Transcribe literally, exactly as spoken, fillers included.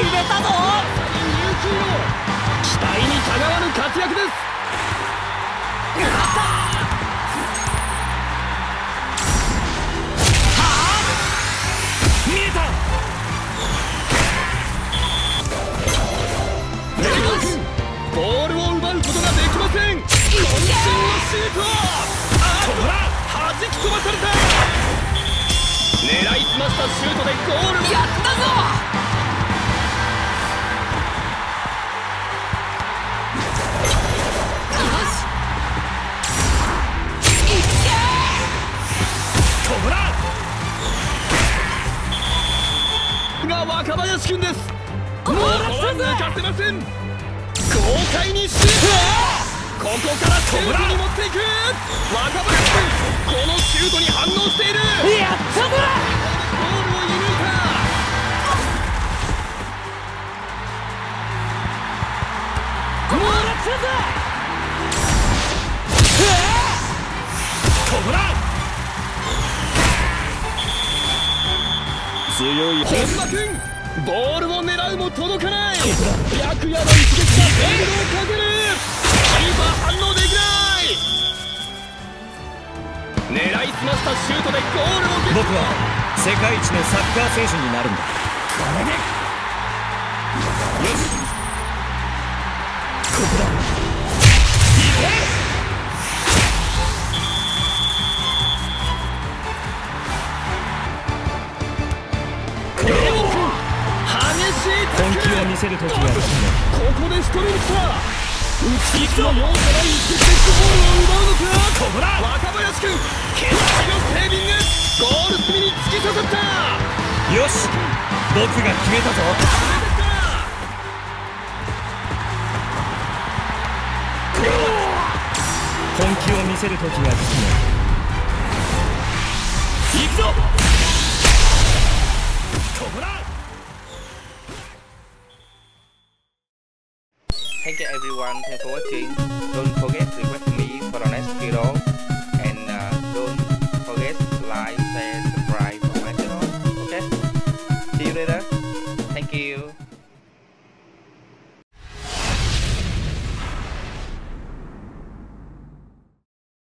決めたぞ。期待にたがわぬ活躍です。見えた。ボールを奪うことができません。渾身のシュート。あっと、はじき飛ばされた。狙いすましたシュートでゴール。やったぞ。よし、いけ。こらが若林君です。もう抜かせません。豪快にシュート。ここからシュートに持っていく。若林君、このシュートに反応している。やったぞ。ゴールを射抜いた。もらったぞ。ここだ。強い本間君、ボールを狙うも届かない。白夜の一撃がボールをかける。キーパー反応できない。狙いすましたシュートでゴールをゲット。僕は世界一のサッカー選手になるんだ。これでよし。ここだ。いけ。本気を見せる時が来たね。ここでストレート。いつも容赦ない一撃でゴールを奪うのか。若林君、決死のセービング。ゴール隅に突き刺さった。よし、僕が決めたぞ。本気を見せる時が来たね。いくぞ。こら。Thank you everyone, thanks for watching. Don't forget to